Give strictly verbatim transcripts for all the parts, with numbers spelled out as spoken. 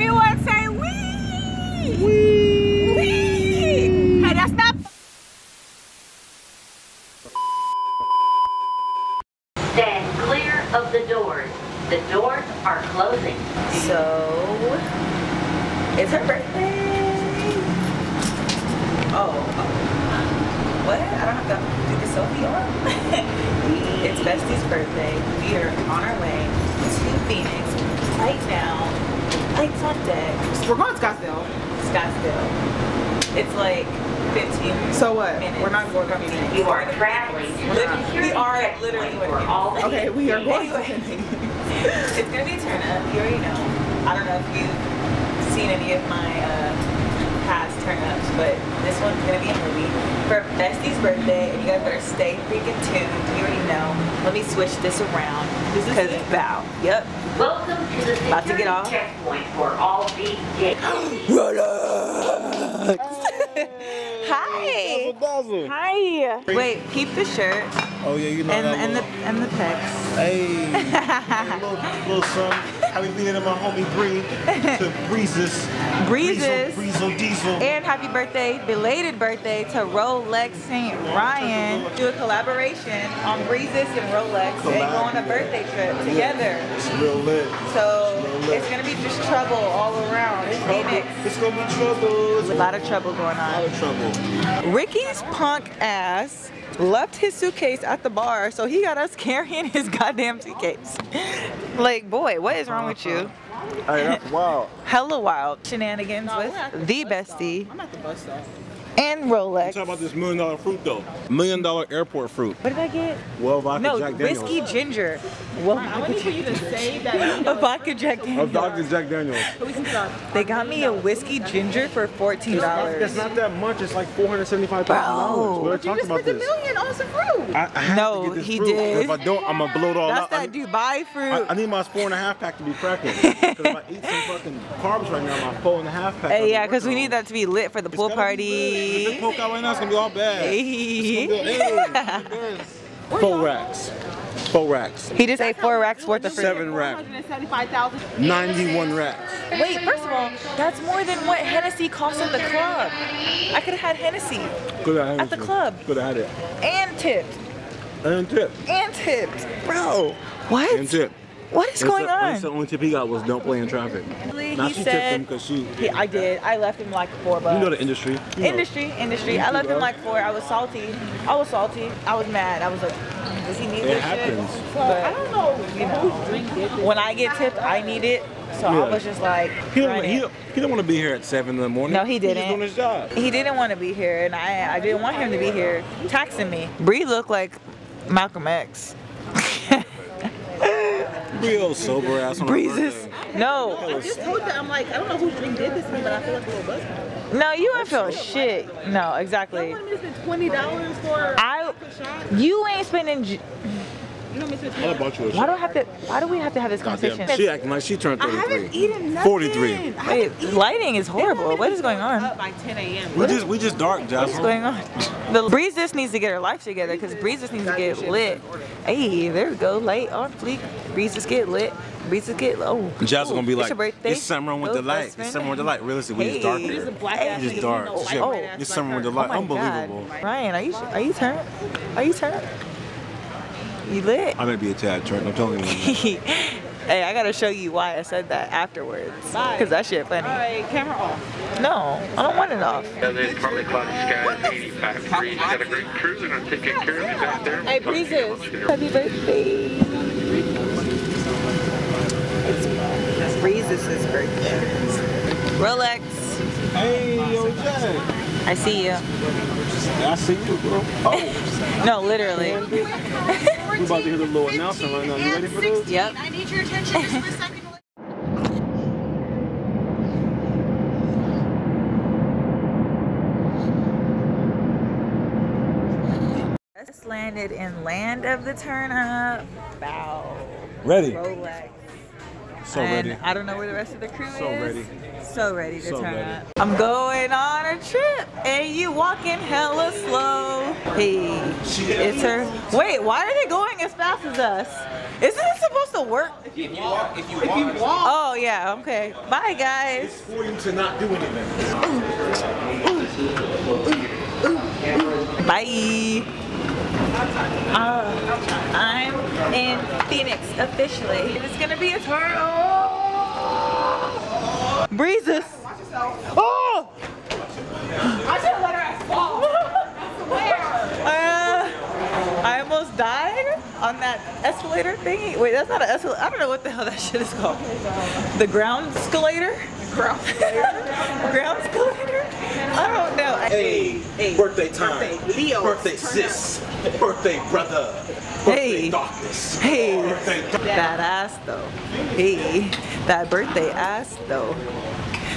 Everyone say wee! Wee! Wee! Hey, that's not. Stand clear of the doors. The doors are closing. So, it's her birthday. Oh, oh, what? I don't have to do the selfie on? It's Bestie's birthday. We are on our way to Phoenix right now. Lights on deck. We're going to Scottsdale. Scottsdale. It's like fifteen. So what? Minutes. We're not going to Phoenix. You are traveling. We are literally going all the Okay, we are going to Phoenix. It's going to be a turn up. You already know. I don't know if you've seen any of my uh, past turn-ups, but this one's gonna be a movie for Bestie's birthday, and you guys better stay freaking tuned. You already know. Let me switch this around. This is because bow. Yep. Welcome to the about to get off checkpoint for all the gates. Hi. Hi. Wait, keep the shirt. Oh yeah, you know and, that. And the and the pecs. Hey. Little, little son. I've been thinking of my homie Bree to Breezes. Breezes. Breezo Diesel. And happy birthday, belated birthday to Rolex Saint Ryan. Do a collaboration on Breezes and Rolex. Collab, they go on a birthday trip yeah. together. It's real lit. So it's, real lit. It's gonna be just trouble all around. It's Phoenix. It's gonna be trouble. It's a lot of trouble going on. A lot of trouble. Ricky's punk ass left his suitcase at the bar, so he got us carrying his goddamn suitcase. Like, boy, what is wrong with you? Hey, that's wild. Hella wild. Shenanigans no, with the, the Bestie. I'm at the bus stop. And Rolex. You talking about this million dollar fruit though? Million dollar airport fruit. What did I get? Well, vodka no, Jack Daniels. No, whiskey ginger. Well, I wanted for you to say that. A vodka Jack Daniels. A vodka Jack Daniels. They got me a whiskey ginger for fourteen dollars. That's not that much. It's like four hundred seventy-five thousand dollars. We're talking about this. You just spent a million on some fruit. I, I have no, to get this he fruit. did. If I don't, I'm gonna blow it all out. That's that I need, Dubai fruit. I, I need my four and a half pack to be cracking. Because if I eat some fucking carbs right now, my four and a half pack. Hey, yeah, because we need that to be lit for the pool party. If it poke out right now, it's gonna be all bad. Hey. Four racks. Four racks. He just ate four racks worth of fruit. Seven racks. ninety-one racks. Wait, first of all, that's more than what Hennessy costs at the club. I could have had Hennessy at the club. Could have had it. And tipped. And tipped. And tipped. Bro. What? And tipped. What is going on? The only tip he got was don't play in traffic. Now she tipped him because she. I did. I left him like four bucks. You know the industry. Industry, industry. I left him like four. I was salty. I was salty. I was mad. I was like, does he need this shit? It happens. I don't know. You know, when I get tipped, I need it. So I was just like. He didn't want to be here at seven in the morning. No, he didn't. He was doing his job. He didn't want to be here, and I, I didn't want him to be here taxing me. Bree looked like Malcolm X. Real sober ass on Breezes. No. I just told that I'm like, I don't know who did this to me, but I feel like a little buzz. No, you don't feel shit. No, exactly. You want me to spend twenty dollars for I, you ain't spending. You don't miss it. Why do I have to? Why do we have to have this conversation? She acting like she turned thirty-three. I haven't eaten nothing. forty-three. Wait, lighting is horrible. What is going on? Up by ten A M We just we just dark, Jasmine. What is going on? The Breezes needs to get her life together because Breezes needs to get lit. Hey, there we go. Light on fleek. Breezes get lit. Breezes get low. Oh, Jazz gonna be like, it's someone with the light. It's someone with the light. Realistically, hey, it's dark. It's just black ass. It's dark. No light, oh, it's like someone with the light. Oh unbelievable. God. Ryan, are you are you turned? Are you turned? You lit? I may be a tad turned. I'm telling you. Hey, I gotta show you why I said that afterwards. Bye. Cause that shit funny. All right, camera off. No, I don't want it off. Yeah, there's partly cloudy skies, eighty-five degrees. You got a great cruise, and I'm taking care of you back there. Hey, Breezes, happy birthday. Breezes' birthday. Rolex. Hey, yo, Jay. I see you. I see you, bro. Oh. No, literally. We're about to hear the little announcement right now. You ready for this? Yep. I need your attention just for a second. Just landed in land of the turn up. Bow. Ready. Rolex. So and ready. I don't know where the rest of the crew so is. So ready. So ready to so turn ready. up. I'm going on a trip and you walking hella slow. Hey, it's her. Wait, why are they going as fast as us? Isn't it supposed to work? If you walk. If you walk. If you walk. Oh yeah, okay. Bye guys. It's for you to not do anything. Bye. Uh, I'm in Phoenix officially. It's gonna be a turn. Oh. Breezes. Watch yourself. Oh! I should have let her ass fall. I swear. Uh, I almost died on that escalator thingy. Wait, that's not an escalator. I don't know what the hell that shit is called. The ground escalator. Ground escalator. Ground escalator. I don't know. Hey, hey, birthday time. Birthday, Leo. Birthday sis. Up. Birthday brother. Birthday hey. Darkness. Hey. Birthday th that ass though. Hey. That birthday ass though.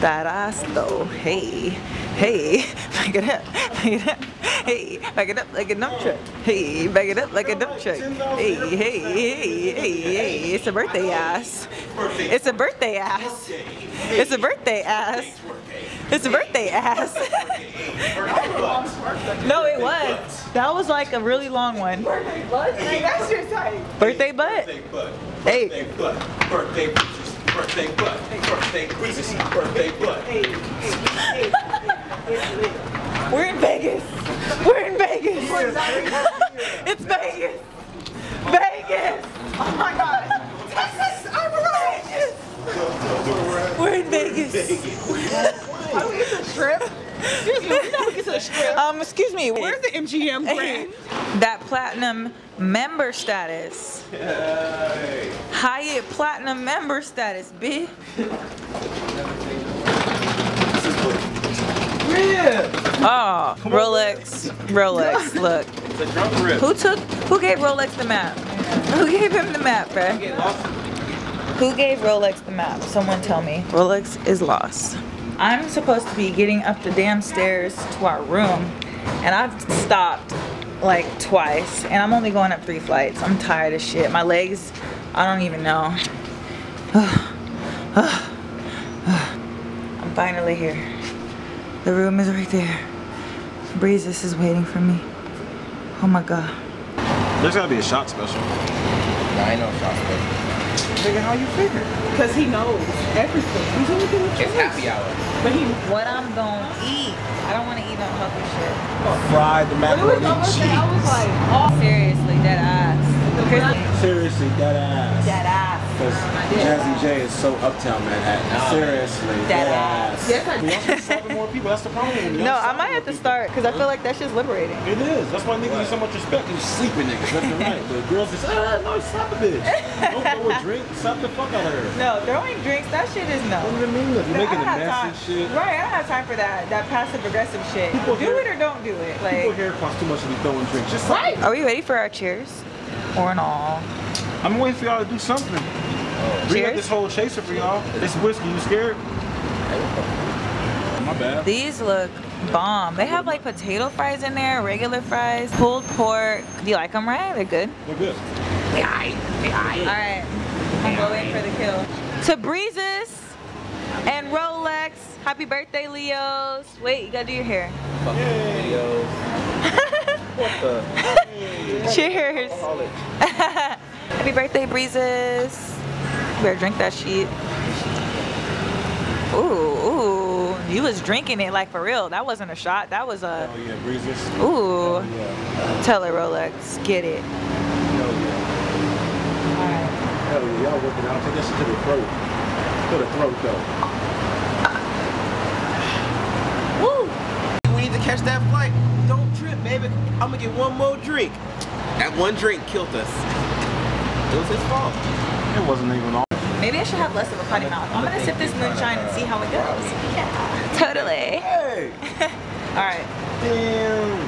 That ass though. Hey. Hey. Back it up. Back it up. Hey. Back it up like a dump truck. Hey. Back it up like a dump truck. Hey. Hey. Hey. Hey. Hey. It's a birthday ass. It's a birthday ass. It's a birthday ass. It's a birthday ass. No, it was. That was like a really long one. Birthday butt? That's your type. Birthday butt? Hey. Birthday butt. Birthday breezes. Birthday butt. Birthday breezes. Birthday butt. We're in Vegas. We're in Vegas. It's Vegas. Vegas. Oh my God. Texas, I'm outrageous. We're in Vegas. Why don't we get to the strip? Seriously, we don't get to the strip. Um, excuse me. Where's the M G M brand? That platinum member status. Yay. Hyatt platinum member status, bitch. Oh, Rolex, Rolex, look. Who took, who gave Rolex the map? Who gave him the map, bruh? Who gave Rolex the map? Someone tell me. Rolex is lost. I'm supposed to be getting up the damn stairs to our room and I've stopped like twice and I'm only going up three flights. I'm tired as shit. My legs, I don't even know. I'm finally here. The room is right there. Breezes is waiting for me. Oh my God. There's gotta be a shot special. Nah, I know a shot special. Figure how you figure. Because he knows everything. He's only doing what you It's happy hour. But he what I'm gonna eat. I don't wanna eat no healthy shit. Fried the macaroni and cheese. I was like, oh. Seriously, that ass. Seriously, that ass. That ass. Because Jazzy J is so uptown Manhattan. Seriously, that ass. Yes, I do. You more people, that's the problem. No, I might have to start because I feel like that shit's liberating. It is. That's why niggas need so much respect. You sleeping niggas left and right. The girls just, ah, no, slap a bitch. Don't throw a drink, slap the fuck out of her. No, throwing drinks, that shit is no. What do you mean? You're making a mess and shit. Right, I don't have time for that, that passive aggressive shit. People do it or don't do it. Like, people here cost too much to be throwing drinks. Just right. Are we ready for our cheers? Or an all. I'm waiting for y'all to do something. Oh. Bring up this whole chaser for y'all. This whiskey, you scared? My bad. These look bomb. They have like potato fries in there, regular fries, pulled pork. Do you like them, right? They're good? They're good. Alright, I'm going for the kill. To Breezes and Rolex, happy birthday, Leos. Wait, you gotta do your hair. Yay. Leos. What the? Cheers. Happy birthday, Breezes. You better drink that shit. Ooh, ooh. You was drinking it like for real. That wasn't a shot. That was a... Oh, yeah, Breezes. Ooh. Oh, yeah. Tell her, Rolex. Get it. Hell yeah. All right. Hell yeah. Y'all working out. Take that shit to the throat. To the throat, though. Woo. We need to catch that flight. Don't trip, baby. I'm going to get one more drink. That one drink killed us. It was his fault. It wasn't even all. Maybe I should have less of a potty mouth. I'm gonna sip this moonshine and see how it goes. Yeah. Totally. Hey. All right. Damn.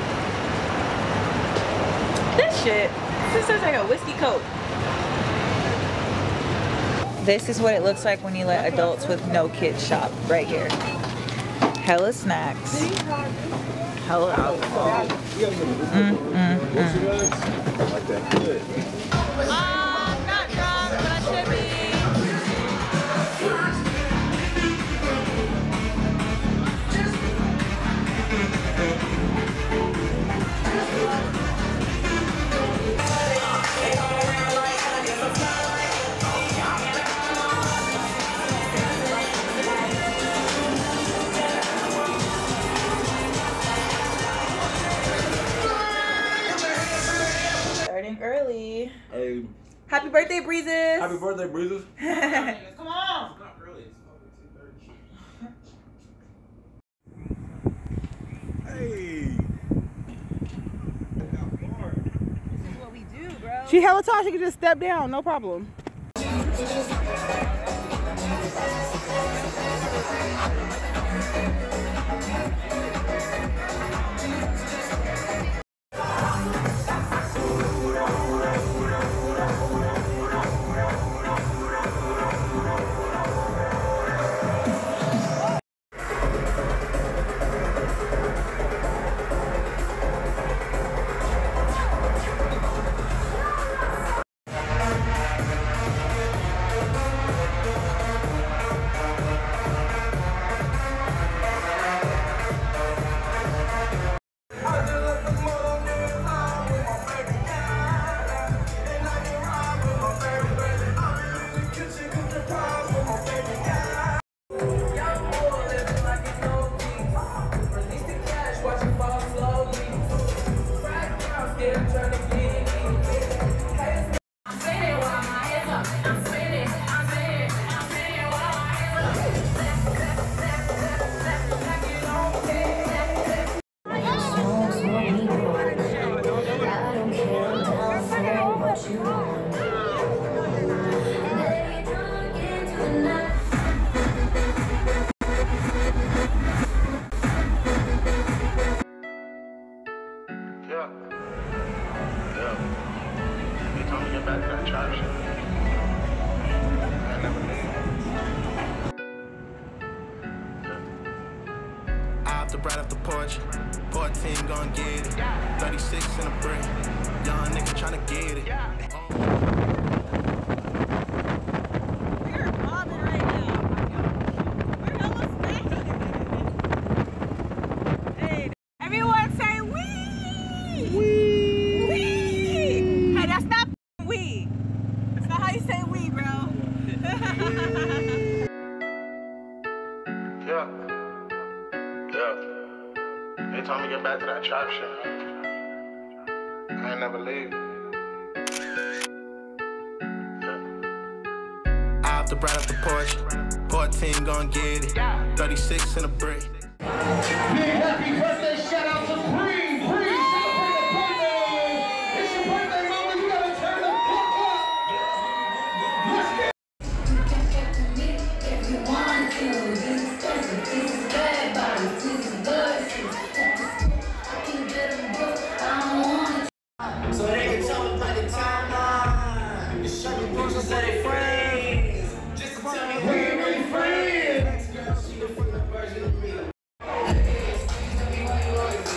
This shit. This is like a whiskey coke. This is what it looks like when you let adults with no kids shop right here. Hella snacks. Hello. Mm, mm, mm. I'm not drunk, but I should be. birthday, Breezes. Happy birthday, Breezes. Come on. It's not early. It's only two thirty. Hey. This is what we do, bro. She hella tall. She can just step down. No problem. Right up the porch, fourteen gon' get it, thirty-six in a brick, young nigga tryna get it. We're bobbing right now. We're hella snapping. Hey, everyone say wee! Wee! Wee! Hey, that's not wee. That's not how you say wee, bro. Yeah. Yeah, they told me get back to that trap shit. I ain't never leave. Yeah. I have to bright up the porch. fourteen gon' get it. thirty-six in a brick. Big happy birthday, shout out to Bree. Bree, celebrate your birthday. It's your birthday, mama. You gotta turn the fuck up. Let's get you can get to me if you want to. This is this is bad body. Girl, she the fucking version of me. Hey, excuse me, why you always be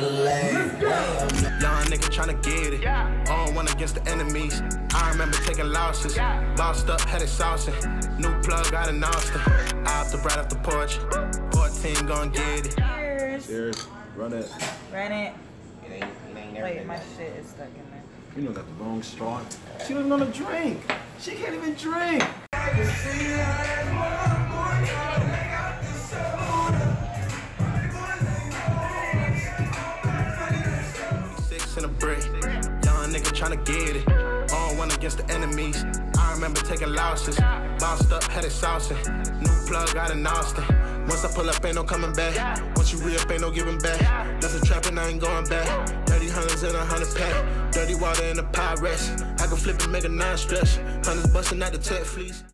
the lane. Young nigga tryna get it. On one against the enemies. I remember taking losses. Bossed up, had it saucing. New plug out in Austin. Out the right off the porch. fourteen gon' get it. Cheers. Cheers. Run it. Run it. It ain't, it ain't Wait, my shit is stuck in there. You know that the wrong straw. She doesn't know to drink. She can't even drink. Six in a brick. Young nigga tryna get it. On one against the enemies. I remember taking losses. Bounced up, had it saucing. New plug out in Austin. Once I pull up, ain't no coming back. Once you re-up, ain't no giving back. That's a trap and I ain't going back. Dirty hundreds in a hundred pack. Dirty water in a pie rest. I can flip and make a nine stretch. Hundreds busting out the tech fleece.